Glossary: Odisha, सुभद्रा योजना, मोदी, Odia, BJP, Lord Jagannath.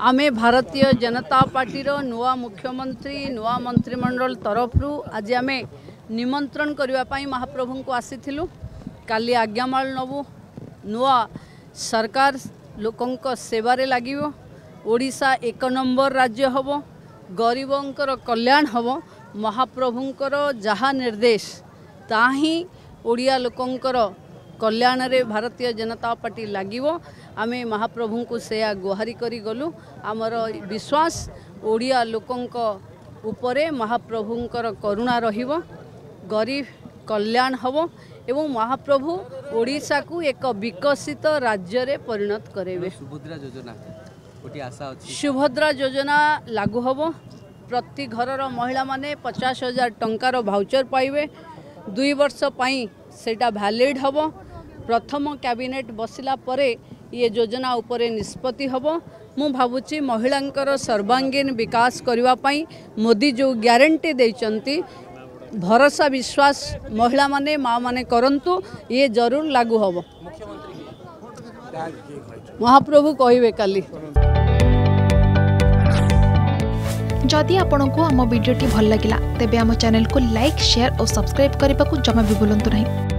आमे भारतीय जनता पार्टी नुआ मुख्यमंत्री नुआ मंत्रिमंडल तरफ आज आम निमंत्रण करने महाप्रभु को आसीलु काली आज्ञामाल नबू नुआ सरकार लोकंक सेवारे लागिवो ओडिशा एक नंबर राज्य हब गरीबंकर कल्याण हब महाप्रभुंकर जहा निर्देश ताही ओडिया लोकंकर कल्याण रे भारतीय जनता पार्टी लागिवो आमे महाप्रभु को सेया गुहारी करी गलु। आमर विश्वास ओडिया लोकंक उपरे महाप्रभुंकर करुणा रहिवो गरीब कल्याण हब एवं महाप्रभु ओडिशा को एक विकसित राज्य रे परिणत करेबे। सुभद्रा योजना गोटे आशा अछि सुभद्रा योजना लागू हब प्रति घरर महिला माने 50,000 टंकार भाउचर पाइबे 2 वर्ष पई सेटा वैलिड हब। प्रथम कैबिनेट बसिला परे ये योजना उपरे निष्पत्ति हब। मु भावुची महिलांकर सर्वांगीन विकास करबा पई मोदी जो ग्यारंटी देचंती भरोसा विश्वास महिला माने माँ माने करंतु ये जरूर लागू हब। महाप्रभु कहिबे काली। जदि आपंक आम भिडी भल लगा तेब आम चैनल को लाइक शेयर और सब्सक्राइब करने को जमा भी भूलु नहीं।